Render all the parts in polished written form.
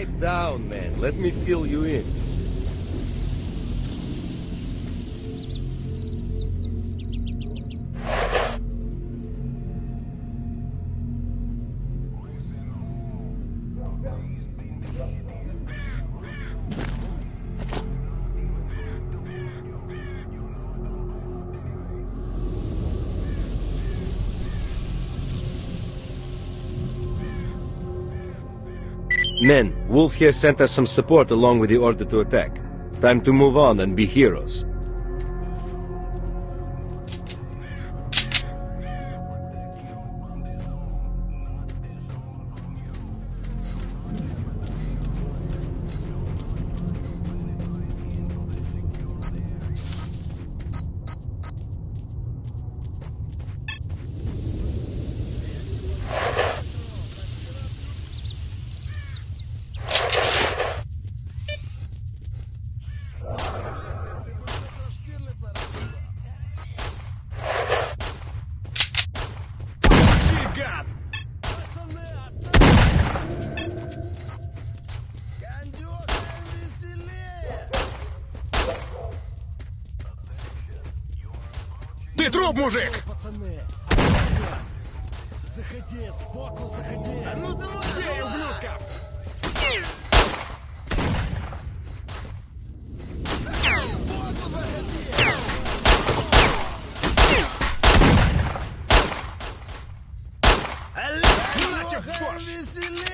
pipe down, man. Let me fill you in. Men, Wolf here sent us some support along with the order to attack. Time to move on and be heroes. Ты труп, мужик! Пацаны, заходи, сбоку заходи. А ну давай, бей, ублюдков! Заходи, сбоку заходи! Алло, начал форш! Веселее!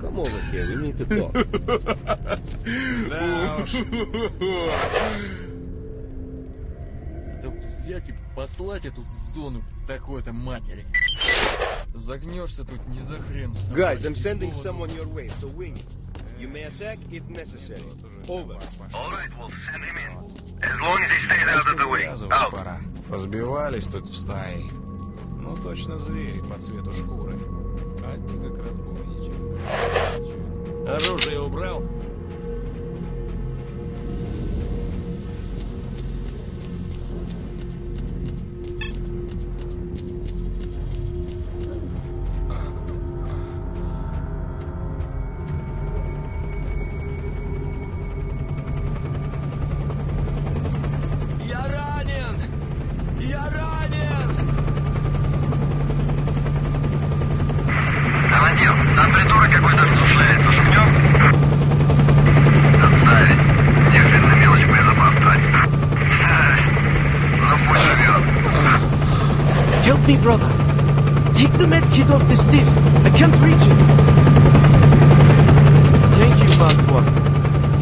Come over here, we need to talk. Да уж. Да взять и послать эту зону такой-то матери. Загнешься тут не за хрен. Guys, I'm sending someone your way, so wing it. You may attack if necessary. Over. All right, we'll send him in. As long as he stays out of the way. Out. Разбивались тут в стае. Ну точно звери по цвету шкуры. Одни как разбойничали. Оружие убрал?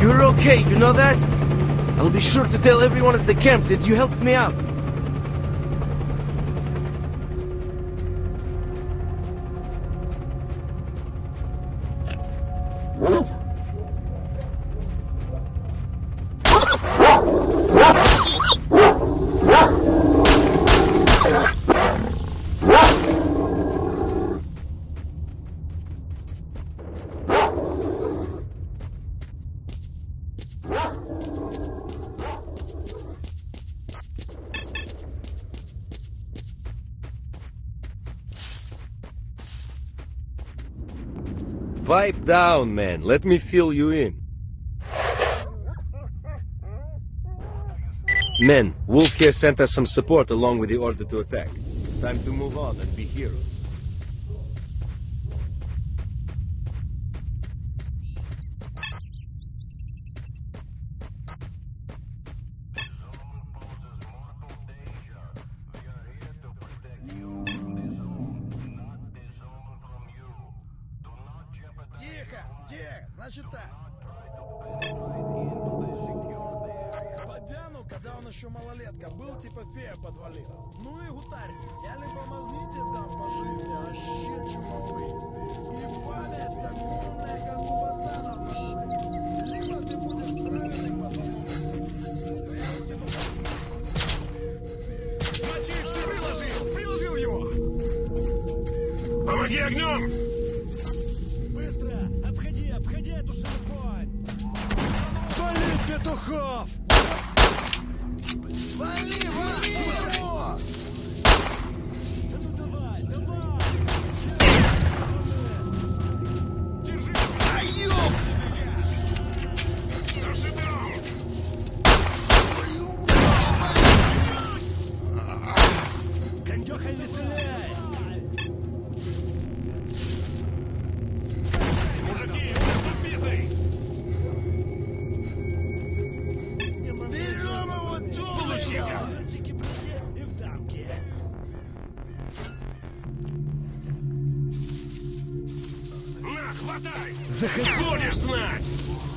You're okay, you know that? I'll be sure to tell everyone at the camp that you helped me out. Pipe down, man. Let me fill you in. Men, Wolf here sent us some support along with the order to attack. Time to move on and be heroes. Значит так. К Бодяну, когда он еще малолетка был, типа фея подвалила. Ну и гутарь. Я либо мазните там по жизни, а щит чумовый. И валят так полная, как у Бодяна. Либо ты будешь правильный пацан. Мочишься, приложил! Приложил его! Помоги огнем! Петухов! Вали, вали его! Да ну давай, давай! Держи! Ай, ёп! Зажигал! Кондёха, не стреляй! Мужики, он убитый! Захоть, будешь знать!